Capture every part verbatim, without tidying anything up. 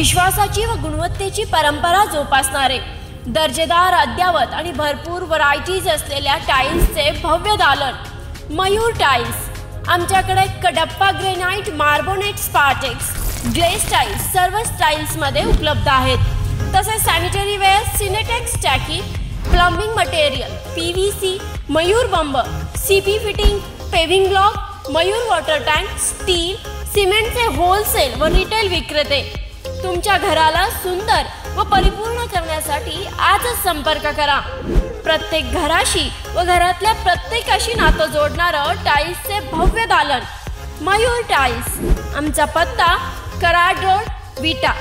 विश्वासाची व गुणवत्तेची परंपरा जोपासणारे दर्जेदार अद्यावत आणि भरपूर व्हरायटीज असलेल्या टाईल्सचे भव्य दालन मयूर टाईल्स। आमच्याकडे Kadappa granite, मार्बोनेट, Spartex, glaze tiles सर्व स्टाईल्स मध्ये उपलब्ध आहेत। तसेच सॅनिटरी वेअर, सिनेटेक्स टाकी, प्लंबिंग मटेरियल, पीव्हीसी, मयूर बंब, CP fitting, paving block, Mayur water tank, steel, सिमेंटचे होलसेल व रिटेल विक्रेते तुमच्या घराला सुंदर व परिपूर्ण करण्यासाठी आजच संपर्क करा। प्रत्येक घराशी व घरातल्या प्रत्येकाशी नातं जोडणारं टाईल्सचे भव्य दालन मयूर टाईल्स। आमचा पत्ता कराड रोड विटा।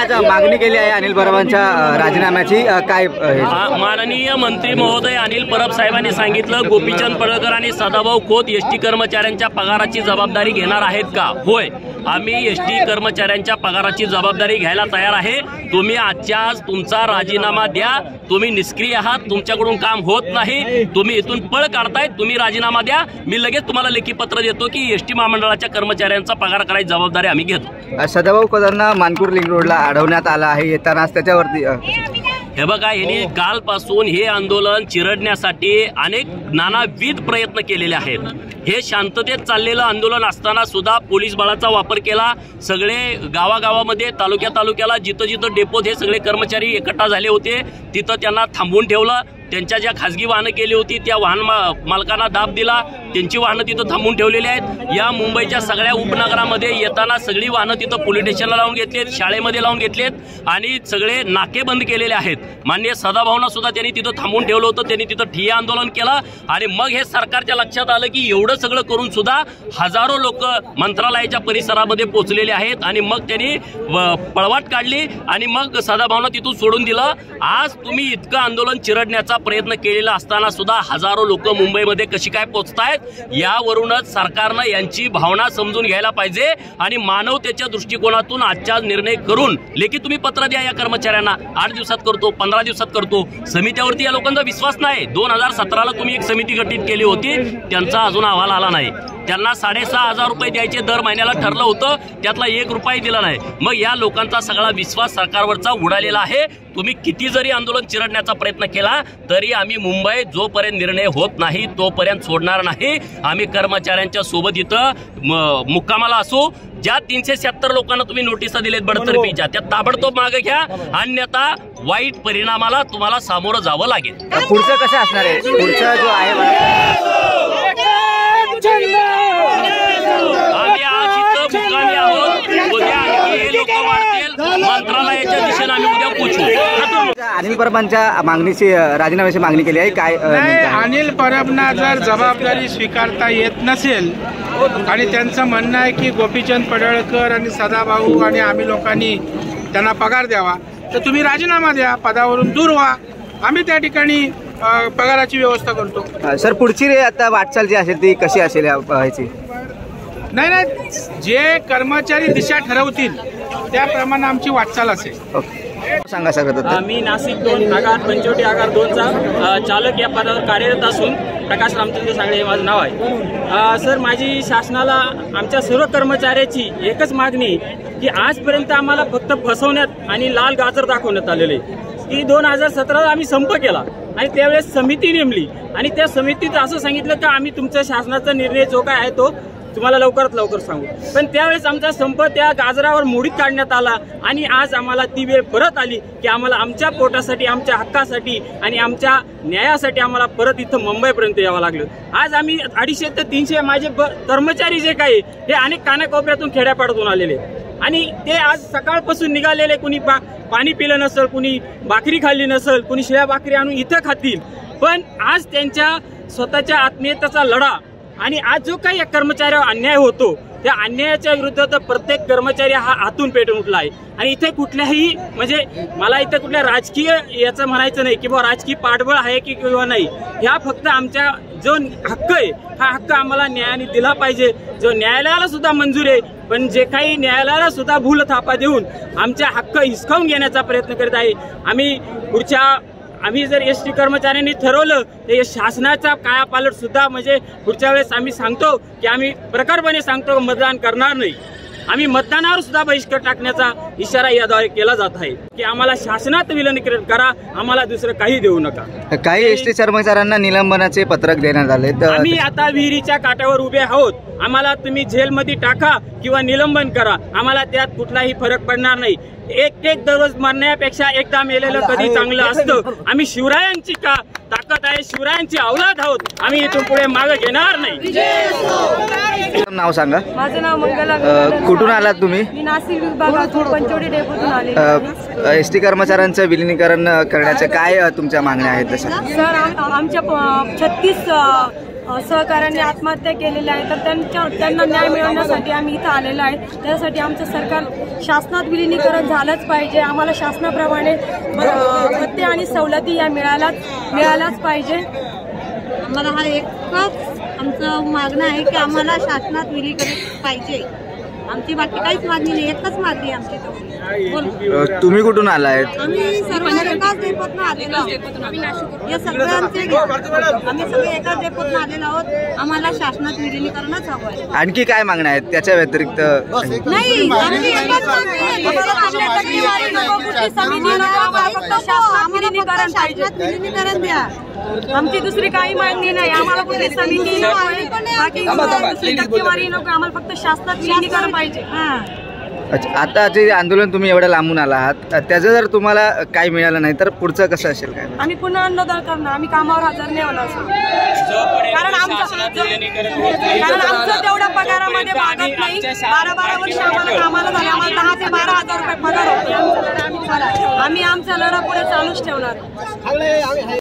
आज मागणी केली आहे अनिल परबांच्या राजीनाम्याची, काय? माननीय मंत्री महोदय अनिल परब साहेबांनी सांगितलं गोपीचंद पडळकर आणि सदाभाऊ खोत एस टी कर्मचाऱ्यांच्या पगाराची जबाबदारी घेणार आहेत का? होय, आम्ही एस टी कर्मचाऱ्यांच्या पगाराची जबाबदारी घ्यायला तयार आहे। तुम्ही आजच्या आज तुमचा राजीनामा द्या। तुम्ही निष्क्रिय आहात, तुमच्याकडून काम होत नाही, तुम्ही इथून पळ काढताय, तुम्ही राजीनामा द्या। मी लगेच तुम्हाला लेखी पत्र देतो की एस टी महामंडळाच्या कर्मचाऱ्यांचा पगार करायची जबाबदारी आम्ही घेतो। सदाभाऊ खोतांना मानपूर लिंक रोडला अडवण्यात आला आहे, येतानाच त्याच्यावरती हे बघा यांनी कालपासून हे आंदोलन चिरडण्यासाठी अनेक नानाविध प्रयत्न केलेले आहेत। हे शांततेत चाललेलं आंदोलन असताना सुद्धा पोलीस बळाचा वापर केला। सगळे गावागावामध्ये, तालुक्या तालुक्याला जिथं जिथं डेपोत हे सगळे कर्मचारी एकटा झाले होते तिथं त्यांना थांबवून ठेवलं। त्यांच्या ज्या खासगी वाहनं केली होती त्या वाहन मालकांना दाब दिला, त्यांची वाहनं तिथं थांबून ठेवलेली आहेत। या मुंबईच्या सगळ्या उपनगरामध्ये येताना सगळी वाहनं तिथं पोलीस स्टेशनला लावून घेतलीत, शाळेमध्ये लावून घेतलीत आणि सगळे नाके बंद केलेले आहेत। माननीय सदाभाऊंना सुद्धा त्यांनी तिथं थांबून ठेवलं होतं, त्यांनी तिथं ठिय्या आंदोलन केलं आणि मग हे सरकारच्या लक्षात आलं की एवढं सगळं करून सुद्धा हजारो लोक मंत्रालयाच्या परिसरामध्ये पोहोचलेले आहेत आणि मग त्यांनी पळवाट काढली आणि मग सदाभाऊंना तिथून सोडून दिलं। आज तुम्ही इतकं आंदोलन चिरडण्याचा प्रयत्न केलेला असताना सुद्धा हजारो लोक मुंबईमध्ये कशी काय पोहोचतायत यावरूनच सरकारनं यांची भावना समजून घ्यायला पाहिजे आणि मानवतेच्या दृष्टिकोनातून आजचा निर्णय करून लेखी तुम्ही पत्र द्या या कर्मचाऱ्यांना। आठ दिवसात करतो, पंधरा दिवसात करतो, समित्यावरती या लोकांचा विश्वास नाही। दोन हजार सतराला तुम्ही एक समिती गठीत केली होती, त्यांचा अजून अहवाल आला नाही। त्यांना साडेसहा हजार रुपये द्यायचे दर महिन्याला ठरलं होतं, त्यातला एक रुपये दिला नाही। मग या लोकांचा सगळा विश्वास सरकारवरचा उडालेला आहे। तुम्ही किती जरी आंदोलन चिरडण्याचा प्रयत्न केला तरी आम्ही मुंबई जोपर्यंत निर्णय होत नाही तोपर्यंत सोडणार नाही। आम्ही कर्मचाऱ्यांच्या सोबत इथं मुक्कामाला असू। ज्या तीनशे शहात्तर लोकांना तुम्ही नोटिसा दिलेत बडतर्फीच्या त्या ताबडतोब मागे घ्या, अन्यथा वाईट परिणामाला तुम्हाला सामोरं जावं लागेल। पुढचं कसं असणार आहे? पुढचं जो आहे मंत्रालयाच्या दिशेने आम्ही उद्या पोहोचू। अनिल परबांच्या मागणीची, राजीनाम्याची मागणी केली आहे, काय? अनिल परबना जर जबाबदारी स्वीकारता येत नसेल आणि त्यांचं म्हणणं आहे की गोपीचंद पडळकर आणि सदाभाऊ आणि आम्ही लोकांनी त्यांना पगार द्यावा, तर तुम्ही राजीनामा द्या, पदावरून दूर व्हा, आम्ही त्या ठिकाणी पगाराची व्यवस्था करतो। सर, पुढची आता वाटचाल जी असेल ती कशी असेल ह्याची? नाही नाही, जे कर्मचारी दिशा ठरवतील त्याप्रमाणे आमची वाटचाल असेल। सांगा सर। आम्ही नाशिक दोन आगार पंचवटी आगार दोनचा चालक या पदावर कार्यरत असून प्रकाश रामचंद्र सांगळे हे माझं नाव आहे। सर, माझी शासनाला आमच्या सर्व कर्मचाऱ्याची एकच मागणी की आजपर्यंत आम्हाला फक्त फसवण्यात आणि लाल गाजर दाखवण्यात आलेले की दोन हजार सतराला आम्ही संप केला आणि त्यावेळेस समिती नेमली आणि त्या समितीत असं सांगितलं की आम्ही तुमच्या शासनाचा निर्णय जो काय आहे तो तुम्हाला लवकरात लवकर सांगू, पण त्यावेळेस आमचा संप त्या गाजरावर मोडीत काढण्यात आला आणि आज आम्हाला ती वेळ परत आली की आम्हाला आमच्या पोटासाठी, आमच्या हक्कासाठी आणि आमच्या न्यायासाठी आम्हाला परत इथं मुंबईपर्यंत यावं लागलं। आज आम्ही अडीचशे ते तीनशे माझे कर्मचारी जे काही हे अनेक कानाकोपऱ्यातून खेड्यापाड्यातून आलेले आणि ते आज सकाळपासून निघालेले, कुणी पा पाणी पिलं नसेल, कुणी भाकरी खाल्ली नसेल, कुणी शिळ्या भाकरी आणून इथं खातील, पण आज त्यांच्या स्वतःच्या आत्मीयतेचा लढा आणि आज जो काही कर्मचाऱ्यावर अन्याय होतो त्या अन्यायाच्या विरुद्ध तर प्रत्येक कर्मचारी हा हातून पेटून उठला आहे। आणि इथे कुठल्याही म्हणजे मला इथे कुठल्या राजकीय याचं म्हणायचं नाही किंवा राजकीय पाठबळ आहे की किंवा नाही, ह्या फक्त आमच्या जो हक्क आहे हा हक्क आम्हाला न्यायाने दिला पाहिजे, जो न्यायालयाला सुद्धा मंजूर आहे, पण जे काही न्यायालयाला सुद्धा भूल थापा देऊन आमच्या हक्क हिसकावून घेण्याचा प्रयत्न करीत आहे। आम्ही पुढच्या आम्ही जर एस टी कर्मचाऱ्यांनी ठरवलं तर या शासनाचा कायापालट सुद्धा म्हणजे पुढच्या वेळेस आम्ही सांगतो की आम्ही प्रकारपणे सांगतो मतदान करणार नाही। आम्ही मतदानावर सुद्धा बहिष्कार टाकण्याचा इशारा याद्वारे केला जात आहे की आम्हाला शासनात विलनीकरण करा, आम्हाला दुसरं काही देऊ नका। काही एसटी कर्मचाऱ्यांना निलंबनाचे पत्रक देण्यात आले। आम्ही आता विहिरीच्या काठावर उभे आहोत, आम्हाला तुम्ही जेलमध्ये टाका किंवा निलंबन करा, आम्हाला त्यात कुठलाही फरक पडणार नाही। एक एक दररोज मरण्यापेक्षा एकदा मेलेलं कधी चांगलं असतं। आम्ही शिवरायांची का ताकद आहे, शिवरायांची औलाद आहोत, आम्ही इथून पुढे मागे घेणार नाही। नाव सांगा। माझं नाव मंगला। कुठून आलात तुम्ही? मी नाशिक विभागातून पंचोडी डेपोतून आले। एसटी कर्मचाऱ्यांचं विलिनीकरण करण्याचे काय तुमच्या मागण्या आहेत? सर आमच्या छत्तीस सहकाऱ्यांनी आत्महत्या केलेल्या आहेत, तर त्यांच्या त्यांना न्याय मिळवण्यासाठी आम्ही इथं आलेलो आहे। त्यासाठी आमचं सरकार शासनात विलीनीकरण झालंच पाहिजे, आम्हाला शासनाप्रमाणे भत्ते आणि सवलती या मिळाल्याच मिळाल्याच पाहिजे। आम्हाला हा एकच आमचं मागणं आहे की आम्हाला शासनात विलीनीकरण पाहिजे, आमची बाकी काहीच मागणी नाही, एकच मागणी आमची। तुम्ही कुठून आलाय? आम्ही सर्व एकाच डेपोतून आलेलो आहोत, या सगळ्यांचे आम्ही सगळे एकाच डेपोतून आलेलो आहोत। आम्हाला शासनात विलीनीकरणच हवं आहे। आणखी काय मागण्या आहेत त्याच्या व्यतिरिक्त? नाही, आम्ही एकच मागणी आहे, आपल्या टक्केवारी नको, कुठली समिती नको, फक्त शासनात विलीनीकरण पाहिजे, विलीनीकरण द्या। आमची दुसरी काही मागणी नाही, आम्हाला कुठली समिती नको, बाकी कुठली टक्केवारी नको, आम्हाला फक्त शासनात विलीनीकरण पाहिजे। हां, अच्छा। आता जे आंदोलन तुम्ही एवढ्या लांबून आला आहात त्याचं जर तुम्हाला काय मिळालं नाही तर पुढचं कसं असेल? काय आम्ही पुन्हा आंदोलन करणार, आम्ही कामावर हजर नाही होणार, कारण आमचं तेवढ्या पगारामध्ये भागत नाही। बारा बारा वर्ष आम्हाला कामाला झाले, आम्हाला दहा ते बारा हजार रुपये पगार होते। आम्ही आमचा लढा पुढे चालूच ठेवणार।